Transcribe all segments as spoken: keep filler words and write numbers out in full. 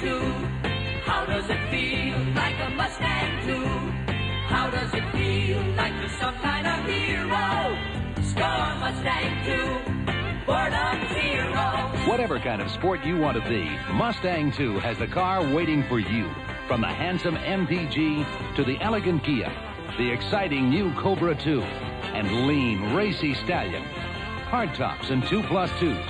two? How does it feel like a Mustang two? How does it feel like you're some kind of hero? Star Mustang two. Whatever kind of sport you want to be, Mustang two has the car waiting for you. From the handsome M P G to the elegant Kia, the exciting new Cobra two, and lean, racy stallion. Hard tops and two plus twos.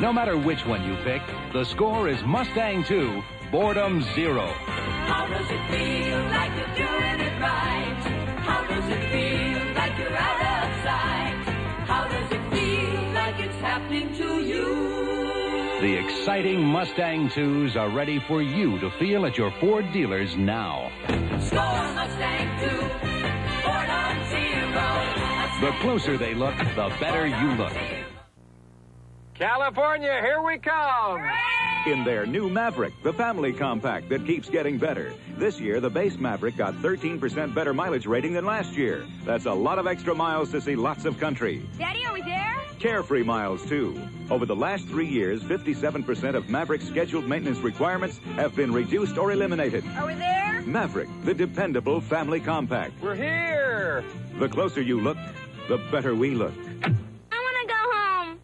No matter which one you pick, the score is Mustang two, boredom zero. How does it feel like you're doing it right? How does it feel like you're out of sight? How does it feel like it's happening to you? The exciting Mustang twos are ready for you to feel at your Ford dealers now. Score Mustang two, Ford on zero. The closer they look, the better you look. California, here we come! Hooray! In their new Maverick, the family compact that keeps getting better. This year, the base Maverick got thirteen percent better mileage rating than last year. That's a lot of extra miles to see lots of country. Daddy, are we there? Carefree miles, too. Over the last three years, fifty-seven percent of Maverick's scheduled maintenance requirements have been reduced or eliminated. Are we there? Maverick, the dependable family compact. We're here! The closer you look, the better we look. I want to go home.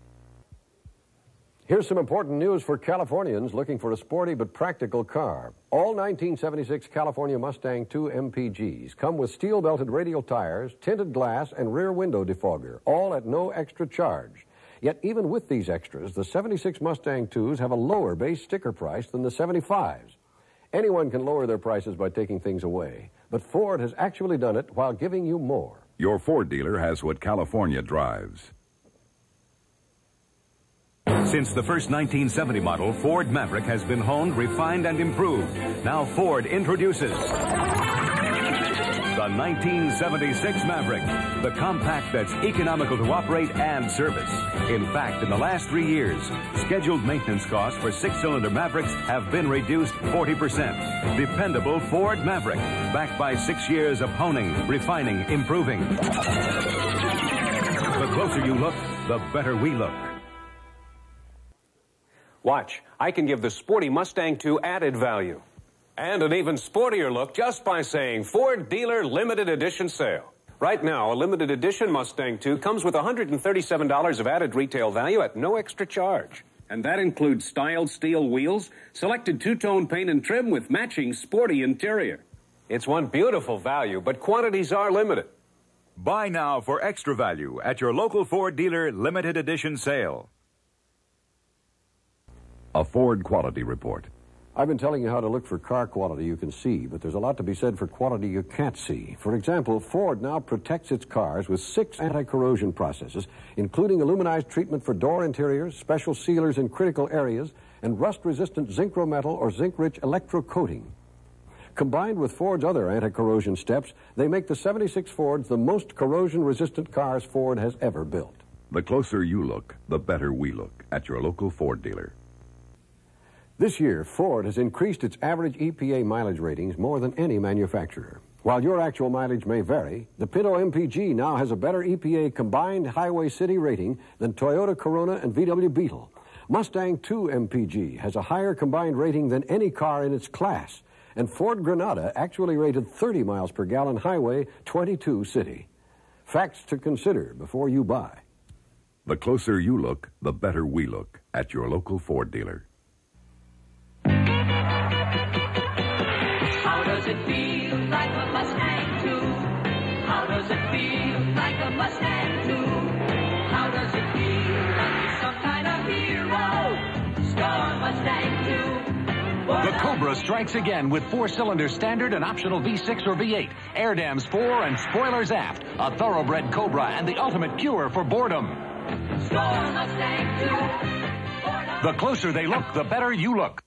Here's some important news for Californians looking for a sporty but practical car. All nineteen seventy-six California Mustang two M P Gs come with steel-belted radial tires, tinted glass, and rear window defogger, all at no extra charge. Yet even with these extras, the seventy-six Mustang twos have a lower base sticker price than the seventy-fives. Anyone can lower their prices by taking things away, but Ford has actually done it while giving you more. Your Ford dealer has what California drives. Since the first nineteen seventy model, Ford Maverick has been honed, refined, and improved. Now Ford introduces the nineteen seventy-six Maverick, the compact that's economical to operate and service. In fact, in the last three years, scheduled maintenance costs for six-cylinder Mavericks have been reduced forty percent. Dependable Ford Maverick, backed by six years of honing, refining, improving. The closer you look, the better we look. Watch, I can give the sporty Mustang two added value and an even sportier look just by saying Ford Dealer Limited Edition Sale. Right now, a limited edition Mustang two comes with one hundred thirty-seven dollars of added retail value at no extra charge. And that includes styled steel wheels, selected two-tone paint and trim with matching sporty interior. It's one beautiful value, but quantities are limited. Buy now for extra value at your local Ford Dealer Limited Edition Sale. A Ford quality report. I've been telling you how to look for car quality you can see, but there's a lot to be said for quality you can't see. For example, Ford now protects its cars with six anti-corrosion processes, including aluminized treatment for door interiors, special sealers in critical areas, and rust-resistant zinc-metal or zinc-rich electro-coating. Combined with Ford's other anti-corrosion steps, they make the seventy-six Fords the most corrosion-resistant cars Ford has ever built. The closer you look, the better we look at your local Ford dealer. This year, Ford has increased its average E P A mileage ratings more than any manufacturer. While your actual mileage may vary, the Pinto M P G now has a better E P A combined highway city rating than Toyota Corona and V W Beetle. Mustang two M P G has a higher combined rating than any car in its class. And Ford Granada actually rated thirty miles per gallon highway, twenty-two city. Facts to consider before you buy. The closer you look, the better we look at your local Ford dealer. How does it feel like a Mustang two? How does it feel like a Mustang two? How does it feel like you're some kind of hero? Star Mustang two. Or the Cobra strikes again with four-cylinder standard and optional V six or V eight. Air dams fore and spoilers aft. A thoroughbred Cobra and the ultimate cure for boredom. Star Mustang two. The closer they look, the better you look.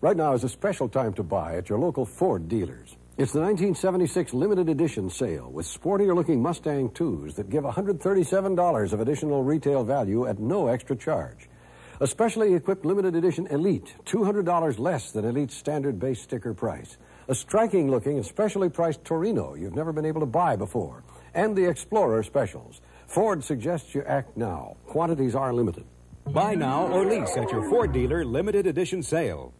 Right now is a special time to buy at your local Ford dealers. It's the nineteen seventy-six limited edition sale with sportier-looking Mustang twos that give one hundred thirty-seven dollars of additional retail value at no extra charge. A specially equipped limited edition Elite, two hundred dollars less than Elite's standard base sticker price. A striking-looking and specially priced Torino you've never been able to buy before. And the Explorer specials. Ford suggests you act now. Quantities are limited. Buy now or lease at your Ford dealer limited edition sale.